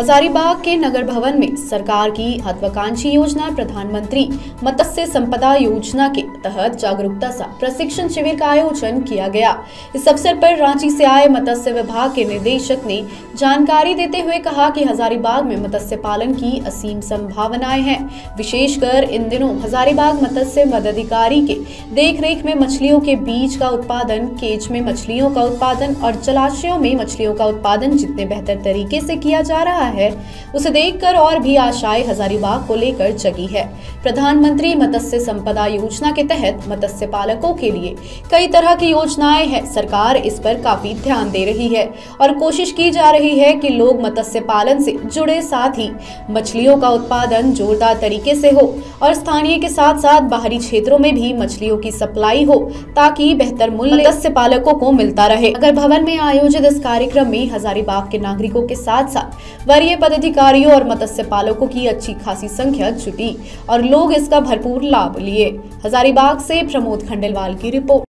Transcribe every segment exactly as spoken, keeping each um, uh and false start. हजारीबाग के नगर भवन में सरकार की महत्वाकांक्षी योजना प्रधानमंत्री मत्स्य संपदा योजना के तहत जागरूकता सह प्रशिक्षण शिविर का आयोजन किया गया। इस अवसर पर रांची से आए मत्स्य विभाग के निदेशक ने जानकारी देते हुए कहा कि हजारीबाग में मत्स्य पालन की असीम संभावनाएं हैं। विशेषकर इन दिनों हजारीबाग मत्स्य मदाधिकारी के देखरेख में मछलियों के बीज का उत्पादन, केज में मछलियों का उत्पादन और जलाशयों में मछलियों का उत्पादन जितने बेहतर तरीके से किया जा रहा है, उसे देखकर और भी आशाएं हजारीबाग को लेकर जगी है। प्रधानमंत्री मत्स्य संपदा योजना के तहत मत्स्य पालकों के लिए कई तरह की योजनाएं हैं। सरकार इस पर काफी ध्यान दे रही है और कोशिश की जा रही है कि लोग मत्स्य पालन से जुड़े, साथ ही मछलियों का उत्पादन जोरदार तरीके से हो और स्थानीय के साथ साथ बाहरी क्षेत्रों में भी मछलियों की सप्लाई हो, ताकि बेहतर मूल्य मत्स्य पालकों को मिलता रहे। नगर भवन में आयोजित इस कार्यक्रम में हजारीबाग के नागरिकों के साथ साथ वरीय पदाधिकारियों और मत्स्य पालकों की अच्छी खासी संख्या जुटी और लोग इसका भरपूर लाभ लिए। हजारीबाग से प्रमोद खंडेलवाल की रिपोर्ट।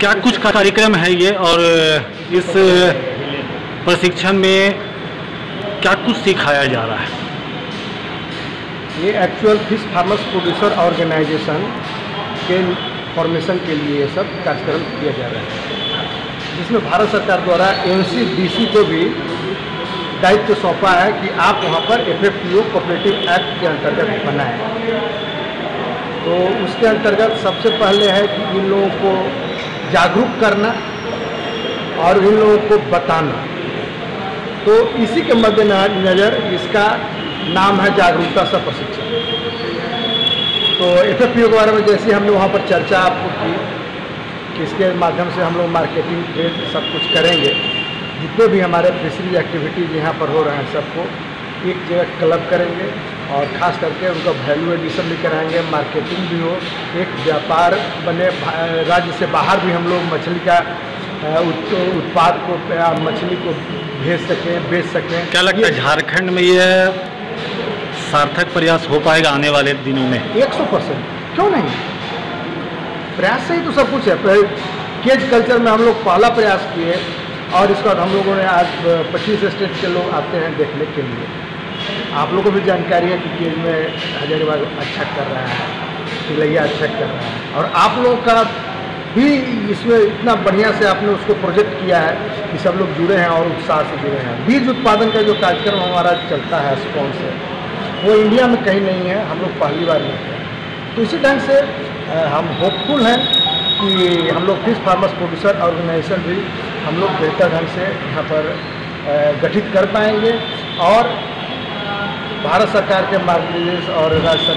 क्या कुछ कार्यक्रम है ये और इस प्रशिक्षण में क्या कुछ सिखाया जा रहा है? ये actual fish farmers producer organisation के फॉर्मेशन के लिए ये सब कार्यक्रम किया जा रहा है, जिसमें भारत सरकार द्वारा एन सी डी सी को भी दायित्व सौंपा है कि आप वहाँ पर F F P O cooperative act के अंतर्गत बनाएं। तो उसके अंतर्गत सबसे पहले है कि इन लोगों को जागरूक करना और इन लोगों को बताना। तो इसी के मद्देनज़र इसका नाम है जागरूकता सह प्रशिक्षण। तो एफ एफ पी ओ के बारे में जैसे हमने वहाँ पर चर्चा आपको की कि इसके माध्यम से हम लोग मार्केटिंग, ट्रेड सब कुछ करेंगे। जितने भी हमारे फिशरी एक्टिविटीज यहाँ पर हो रहे हैं, सबको एक जगह क्लब करेंगे और ख़ास करके उनका वैल्यू एडिशन भी कराएंगे, मार्केटिंग भी हो, एक व्यापार बने। राज्य से बाहर भी हम लोग मछली का उत्पाद को, मछली को भेज सकें, बेच सकें। क्या लगता है झारखंड में ये सार्थक प्रयास हो पाएगा आने वाले दिनों में? एक सौ परसेंट, क्यों नहीं? प्रयास से ही तो सब कुछ है। केज कल्चर में हम लोग पहला प्रयास किए और इसके बाद हम लोगों ने आज पच्चीस स्टेट के लोग आते हैं देखने के लिए। आप लोगों को भी जानकारी है कि केज में हजारीबाग अच्छा कर रहा है, सिलैया अच्छा कर रहा है, और आप लोगों का भी इसमें इतना बढ़िया से आपने उसको प्रोजेक्ट किया है कि सब लोग जुड़े हैं और उत्साह से जुड़े हैं। बीज उत्पादन का जो कार्यक्रम हमारा चलता है स्पॉन्स है, वो इंडिया में कहीं नहीं है, हम लोग पहली बार लेते हैं। तो इसी ढंग से हम होपफुल हैं कि हम लोग फिश फार्मर्स प्रोड्यूसर ऑर्गेनाइजेशन भी हम लोग बेहतर ढंग से यहाँ पर गठित कर पाएंगे और भारत सरकार के मार्गदर्शन और राज्य